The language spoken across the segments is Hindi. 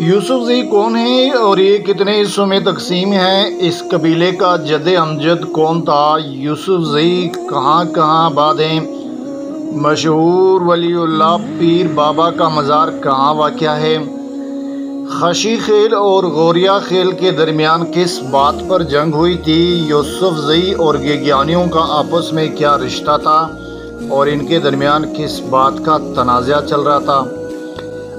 यूसुफ जी कौन है और ये कितने हिस्सों में तकसीम है? इस कबीले का जदे अमजद कौन था? यूसुफ जी कहाँ कहाँ आबाद हैं? मशहूर वलीउल्लाह पीर बाबा का मज़ार कहाँ वाक़या है? खशी खेल और गौरिया खेल के दरमियान किस बात पर जंग हुई थी? यूसुफज़ई और गेगियानियों का आपस में क्या रिश्ता था और इनके दरमियान किस बात का तनाज़ा चल रहा था?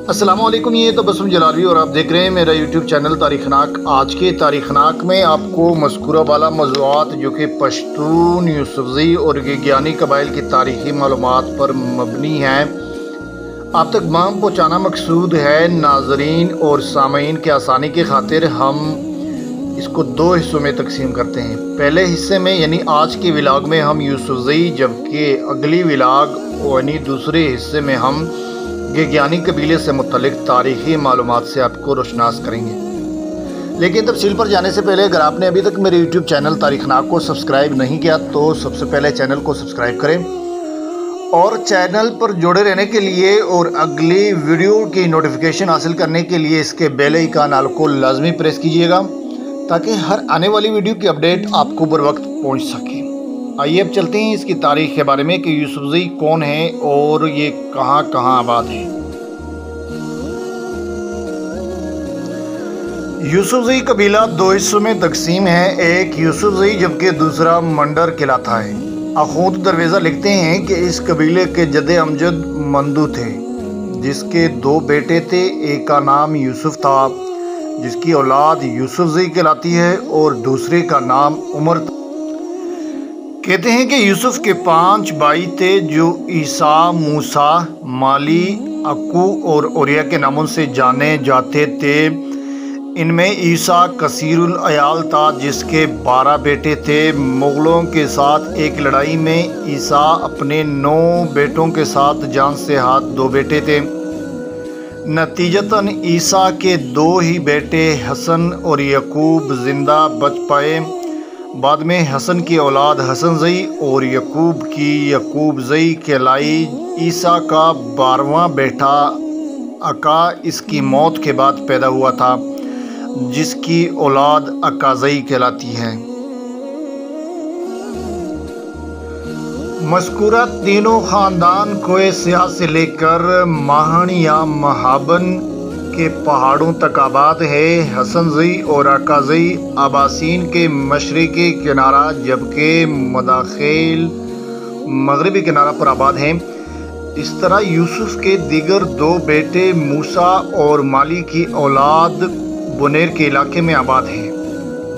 अस्सलामुअलैकुम, ये तो बसम जलालवी और आप देख रहे हैं मेरा यूट्यूब चैनल तारीख़ नाक। आज के तारीख़ नाक में आपको मज़कूरा वाला मौज़ूआत जो कि पश्तून यूसुफज़ई और गेगियानी कबाइल की तारीख़ी मालूमात पर मबनी है आप तक माम पहुँचाना मकसूद है। नाजरीन और सामीन के आसानी की खातिर हम इसको दो हिस्सों में तकसीम करते हैं। पहले हिस्से में यानी आज के व्लॉग में हम यूसुफज़ई, जबकि अगली व्लॉग यानी दूसरे हिस्से में हम गेगियानी कबीले से मुतल्लिक़ तारीख़ी मालूमात से आपको रोशनास करेंगे। लेकिन तफसील पर जाने से पहले अगर आपने अभी तक मेरे यूट्यूब चैनल तारीख़ नाक को सब्सक्राइब नहीं किया तो सबसे पहले चैनल को सब्सक्राइब करें और चैनल पर जुड़े रहने के लिए और अगली वीडियो की नोटिफिकेशन हासिल करने के लिए इसके बेल आइकन आल को लाजमी प्रेस कीजिएगा ताकि हर आने वाली वीडियो की अपडेट आपको बर वक्त पहुँच सके। आइए अब चलते हैं इसकी तारीख़ के बारे में कि यूसुफज़ई कौन है और ये कहाँ कहाँ आबाद है। यूसुफज़ई कबीला दो हिस्सों में तकसीम है, एक यूसुफज़ई जबकि दूसरा मंडर कहलाता है। आखूद दरवेज़ा लिखते हैं कि इस कबीले के जदे अमजद मंदू थे जिसके दो बेटे थे, एक का नाम यूसुफ था जिसकी औलाद यूसुफज़ई कहलाती है और दूसरे का नाम उमर था। कहते हैं कि यूसुफ के 5 भाई थे जो ईसा, मूसा, माली, अक्कू और औरिया के नामों से जाने जाते थे। इनमें ईसा कसीरुल अयाल था जिसके 12 बेटे थे। मुग़लों के साथ एक लड़ाई में ईसा अपने 9 बेटों के साथ जान से हाथ 2 बेटे थे। नतीजतन ईसा के 2 ही बेटे हसन और यकूब जिंदा बच पाए। बाद में हसन की औलाद हसनज़ई और यकूब की यकूबज़ई कहलाई। ईसा का 12वां बेटा अका इसकी मौत के बाद पैदा हुआ था जिसकी औलाद अकाज़ई कहलाती है। मज़कूरा तीनों ख़ानदान कोए सियाह से लेकर माहन या महाबन के पहाड़ों तक आबाद है। हसनज़ई और अकाज़ई अबासीन के मशरक़ी किनारा जबकि मदाखेल मगरबी किनारा पर आबाद हैं। इस तरह यूसुफ के दीगर 2 बेटे मूसा और माली की औलाद बोनेर के इलाके में आबाद हैं।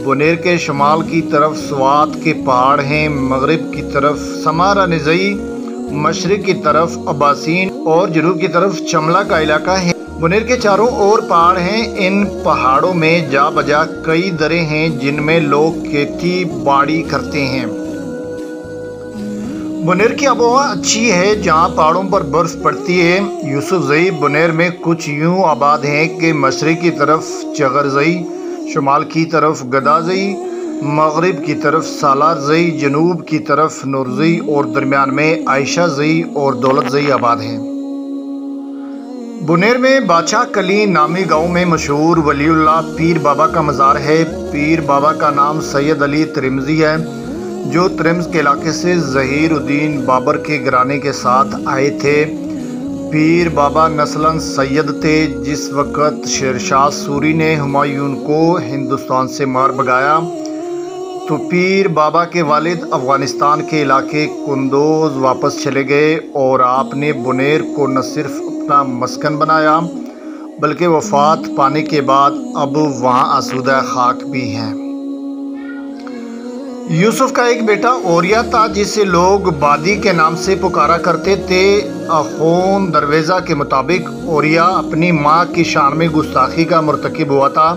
बोनेर के शुमाल की तरफ स्वात के पहाड़ हैं, मगरिब की तरफ समारा निज़ई, मशरक़ की तरफ अबासीन और जनूब की तरफ चमला का इलाका है। बोनेर के चारों ओर पहाड़ हैं। इन पहाड़ों में जा बजा कई दरें हैं जिनमें लोग खेती बाड़ी करते हैं। बोनेर की आबोहवा अच्छी है जहाँ पहाड़ों पर बर्फ़ पड़ती है। यूसुफज़ई बोनेर में कुछ यूँ आबाद हैं कि मशरक़ की तरफ चगरज़ई, शुमाल की तरफ गदाज़ई, मगरिब की तरफ सालारज़ई, जनूब की तरफ नूरज़ई और दरमियान में आयशाज़ई और दौलतज़ई आबाद हैं। बोनेर में बादशाह कली नामी गाँव में मशहूर वलीउल्लाह पीर बाबा का मज़ार है। पीर बाबा का नाम सैयद अली तिरमिज़ी है जो त्रिम्स के इलाके से ज़हीरुद्दीन बाबर के घराने के साथ आए थे। पीर बाबा नस्लन सैयद थे। जिस वक़्त शेरशाह सूरी ने हुमायूं को हिंदुस्तान से मार भगाया तो पीर बाबा के वालिद अफ़गानिस्तान के इलाके कुंदोज़ वापस चले गए और आपने बोनेर को न सिर्फ अपना मस्कन बनाया बल्कि वफ़ात पाने के बाद अब वहाँ आसूदा खाक भी हैं। यूसुफ का एक बेटा औरिया था जिसे लोग बादी के नाम से पुकारा करते थे। आखून दरवेज़ा के मुताबिक औरिया अपनी माँ की शान में गुस्ताखी का मरतकब हुआ था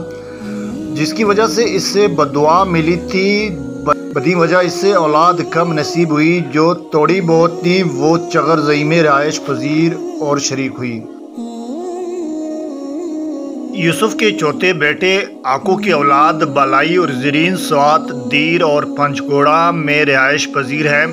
जिसकी वजह से इससे बदुआ मिली थी। बदी वजह इससे औलाद कम नसीब हुई, जो थोड़ी बहुत थी वो चगरज़ई में रहायश पजीर और शरीक हुई। यूसुफ के चौथे बेटे आकू की औलाद बालाई और ज़रीन स्वात, दीर और पंचगोड़ा में रिहाइश पजीर है।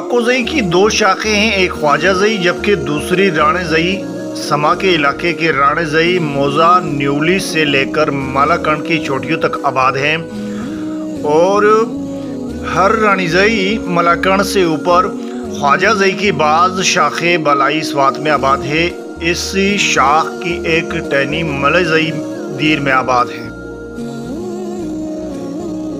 आकूज़ई की 2 शाखें हैं, एक ख्वाजाज़ई जबकि दूसरी राणेज़ई। समा के इलाके के राणेजई मोज़ा न्यूली से लेकर मालाकंड की चोटियों तक आबाद हैं और हर राणेजई मालाकंड से ऊपर ख्वाजाजई की बाज़ शाखें बलाई स्वात में आबाद है। इस शाख की एक टहनी मलजई दीर में आबाद है।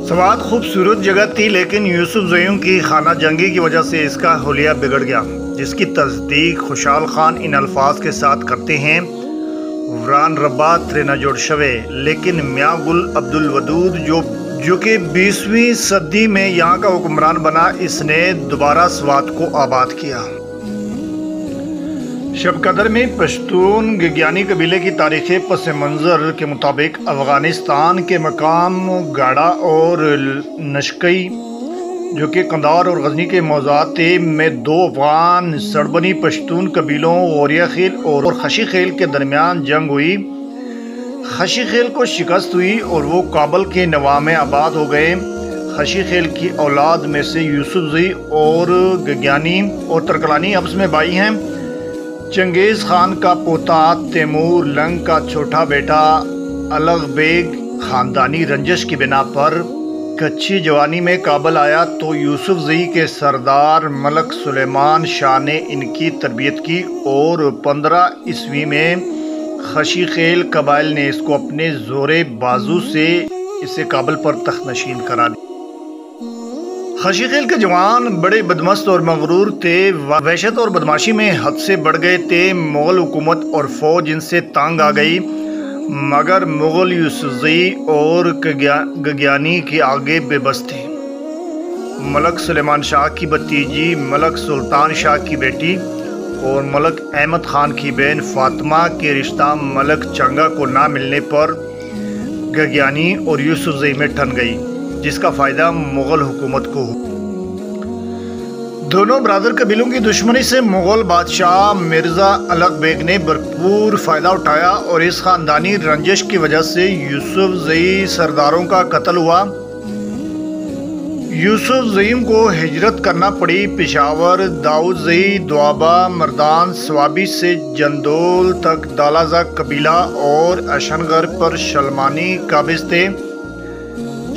स्वात खूबसूरत जगह थी, लेकिन यूसुफ जयूं की खाना जंगी की वजह से इसका हुलिया बिगड़ गया, जिसकी तस्दीक खुशाल खान इन अल्फाज के साथ करते हैं, वरान रब्बा त्रेना जोड़ शवे। लेकिन मियाँ गुल अब्दुल वदूद जो कि 20वीं सदी में यहाँ का हुक्मरान बना, इसने दोबारा स्वात को आबाद किया। शब कदर में पश्तून गिग्यानी कबीले की तारीख़ पस मंज़र के मुताबिक अफ़गानिस्तान के मकाम गाड़ा और नशकई जो कि कंदार और गजनी के मौजात में दो अफगान सरबनी पश्तून कबीलों गौरिया खेल और खशी खेल के दरमियान जंग हुई। खशी खेल को शिकस्त हुई और वो काबल के नवा में आबाद हो गए। खशी खेल की औलाद में से यूसुफजई और गिग्यानी और तरकलानी अब्स में भाई हैं। चंगेज़ खान का पोता तैमूर लंग का छोटा बेटा अलग बेग ख़ानदानी रंजश की बिना पर कच्ची जवानी में काबल आया तो यूसुफजई के सरदार मलक सुलेमान शाह ने इनकी तरबियत की और 15 ईस्वी में खशी खेल कबाइल ने इसको अपने जोरे बाजू से इसे काबल पर तख्त नशीन करा दिया। खशी खेल के जवान बड़े बदमस्त और मगरूर थे, वहशत और बदमाशी में हद से बढ़ गए थे। मुग़ल हुकूमत और फ़ौज इनसे तंग आ गई, मगर मुग़ल यूसुफजई और गिग्यानी के आगे बेबस थे। मलक सुलेमान शाह की भतीजी मलक सुल्तान शाह की बेटी और मलक अहमद ख़ान की बहन फ़ातिमा के रिश्ता मलक चंगा को ना मिलने पर गिग्यानी और यूसुफजई में ठन गई, जिसका फ़ायदा मुग़ल हुकूमत को हुआ। दोनों ब्रादर कबीलों की दुश्मनी से मुग़ल बादशाह मिर्ज़ा अलग बेग ने भरपूर फ़ायदा उठाया और इस ख़ानदानी रंजिश की वजह से यूसुफजई सरदारों का कत्ल हुआ। यूसुफजई को हिजरत करना पड़ी। पेशावर, दाऊदजई, दुआबा, मर्दान, स्वाबी से जंदोल तक दालाजा कबीला और अशनगर पर सलमानी काबिज़ थे।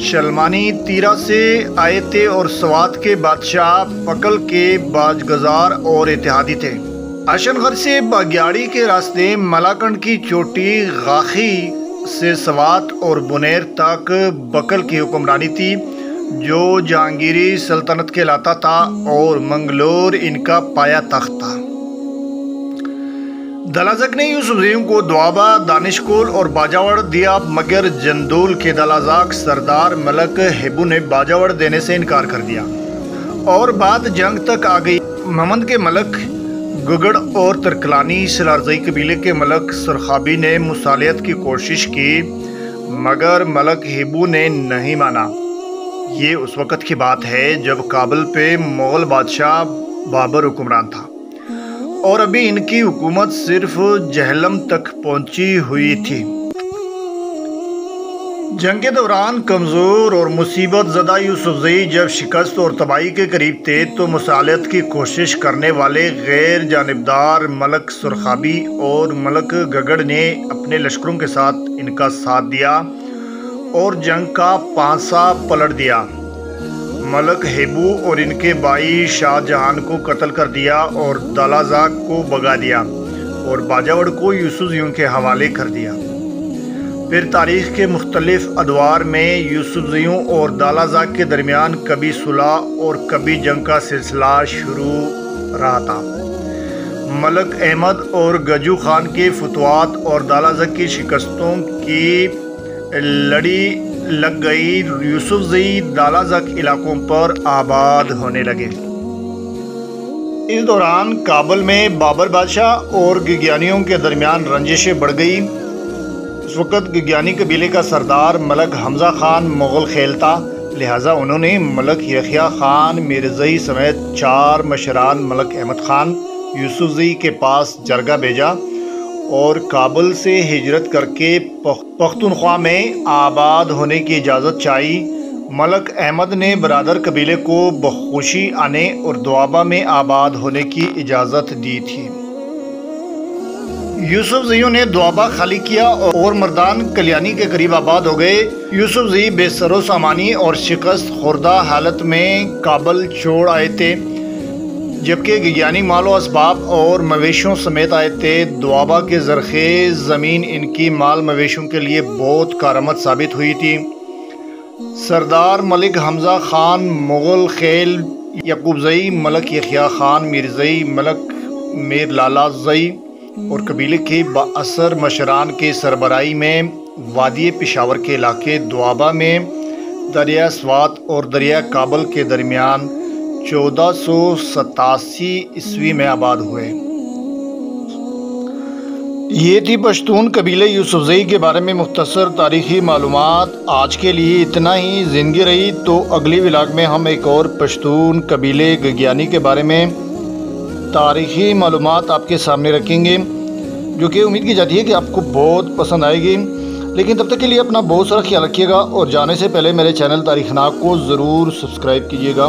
सलमानी तीरा से आए थे और स्वात के बादशाह पकल के बाजगजार और इतिहादी थे। आशनगर से बाग्याड़ी के रास्ते मलाकंड की चोटी, गाखी से स्वात और बुनेर तक बकल की हुक्मरानी थी, जो जहांगीरी सल्तनत कहलाता था और मंगलोर इनका पाया तख्त था। दलाजक ने यूसुफजई को दुआबा, दानिशकोल और बाजावर दिया, मगर जंदोल के दलाजाक सरदार मलक हेबू ने बाजावर देने से इनकार कर दिया और बात जंग तक आ गई। महमद के मलक गुगड़ और तरकलानी सलारजई कबीले के मलक सरखाबी ने मुसालियत की कोशिश की, मगर मलक हेबू ने नहीं माना। ये उस वक़्त की बात है जब काबल पे मुग़ल बादशाह बाबर हुक्मरान था और अभी इनकी हुकूमत सिर्फ जहलम तक पहुंची हुई थी। जंग के दौरान कमज़ोर और मुसीबत ज़दा यूसुफजई जब शिकस्त और तबाही के करीब थे तो मुसालियत की कोशिश करने वाले गैर जानिबदार मलक सुरखाबी और मलक गगड़ ने अपने लश्करों के साथ इनका साथ दिया और जंग का पासा पलट दिया। मलक हेबू और इनके भाई शाहजहान को कत्ल कर दिया और दालाजाक को भगा दिया और बाजावड़ को यूसुफजई के हवाले कर दिया। फिर तारीख़ के मुख्तलिफ अदवार में यूसुफजई और दालाजाक के दरमियान कभी सुलह और कभी जंग का सिलसिला शुरू रहा था। मलक अहमद और गजू खान के फतवात और दालाजाक की शिकस्तों की लड़ी लग गई। यूसुफजई दालाजाक इलाकों पर आबाद होने लगे। इस दौरान काबल में बाबर बादशाह और गिग्यानियों के दरमियान रंजिशें बढ़ गई। उस वक़्त गिग्यानी कबीले का सरदार मलक हमज़ा खान मुग़ल खेल था, लिहाजा उन्होंने मलक यखिया खान मिर्ज़ई समेत 4 मशरान मलक अहमद खान यूसुफजई के पास जरगा भेजा और काबुल से हिजरत करके पख्तूनख्वा में आबाद होने की इजाज़त चाही। मलक अहमद ने बरादर कबीले को बखुशी आने और दुआबा में आबाद होने की इजाज़त दी थी। यूसुफजई ने दुआबा खाली किया और मर्दान कल्याणी के करीब आबाद हो गए। यूसुफजई बेसरो सामानी और शिकस्त खुर्दा हालत में काबल छोड़ आए थे, जबकि गियानी मालो असबाब और मवेशियों समेत आए थे। दुआबा के जरखेज़ ज़मीन इनकी माल मवेशियों के लिए बहुत कारामद साबित हुई थी। सरदार मलिक हमजा खान मुग़ल खेल, याकूबजई मलक यखिया खान मीरजई मलक मीर लालाजई और कबीले के बाअसर मशरान के सरबराही में वादी पेशावर के इलाके दुआबा में दरिया स्वात और दरिया काबल के दरमियान 1487 ईस्वी में आबाद हुए। ये थी पश्तून कबीले यूसुफजई के बारे में मुख्तसर तारीखी मालूमात। आज के लिए इतना ही। ज़िंदगी रही तो अगली व्लॉग में हम एक और पश्तून कबीले गग्यानी के बारे में तारीखी मालूमात आपके सामने रखेंगे, जो कि उम्मीद की जाती है कि आपको बहुत पसंद आएगी। लेकिन तब तक के लिए अपना बहुत सारा ख्याल रखिएगा और जाने से पहले मेरे चैनल तारीखनाक को ज़रूर सब्सक्राइब कीजिएगा।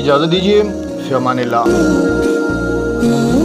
इजाज़त दीजिए। फ़ी अमान अल्लाह।